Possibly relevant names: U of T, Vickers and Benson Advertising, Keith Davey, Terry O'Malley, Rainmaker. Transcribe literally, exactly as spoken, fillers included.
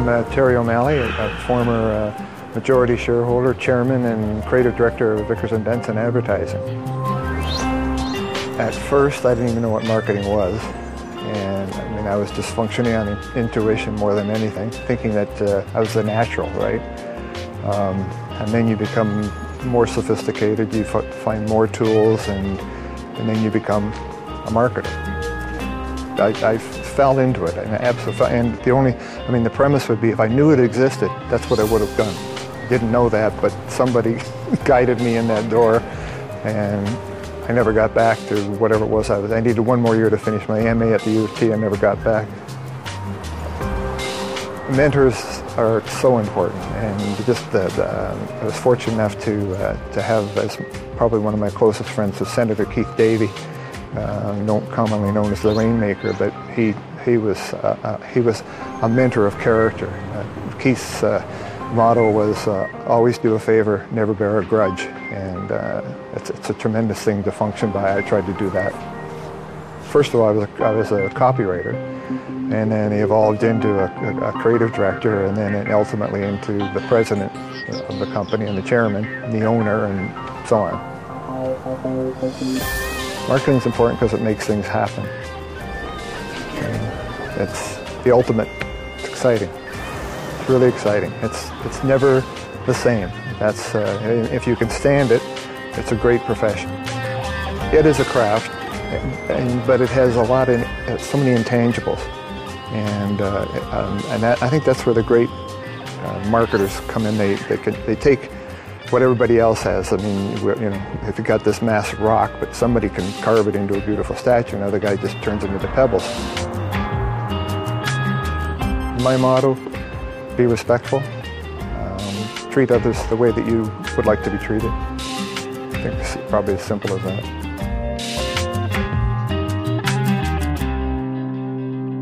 I'm uh, Terry O'Malley, a former uh, majority shareholder, chairman, and creative director of Vickers and Benson Advertising. At first, I didn't even know what marketing was. And I mean, I was just functioning on intuition more than anything, thinking that uh, I was the natural, right? Um, and then you become more sophisticated, you f find more tools, and, and then you become a marketer. I, I fell into it, and, I and the only, I mean, the premise would be if I knew it existed, that's what I would have done. Didn't know that, but somebody guided me in that door, and I never got back to whatever it was I was. I needed one more year to finish my M A at the U of T. I never got back. Mentors are so important, and just the, the, I was fortunate enough to uh, to have as probably one of my closest friends is Senator Keith Davey. Uh, no, commonly known as the Rainmaker, but he he was uh, uh, he was a mentor of character. Uh, Keith's uh, motto was uh, always do a favor, never bear a grudge, and uh, it's, it's a tremendous thing to function by. I tried to do that. First of all, I was a, I was a copywriter, and then he evolved into a, a creative director, and then ultimately into the president of the company and the chairman, and the owner, and so on. Marketing's important because it makes things happen. And it's the ultimate. It's exciting. It's really exciting. It's it's never the same. That's uh, if you can stand it, it's a great profession. It is a craft, and, but it has a lot in so many intangibles, and uh, um, and that, I think that's where the great uh, marketers come in. They they can they take. What everybody else has. I mean, you know, if you got this massive rock, but somebody can carve it into a beautiful statue, another guy just turns it into pebbles. My motto, be respectful. Um, treat others the way that you would like to be treated. I think it's probably as simple as that.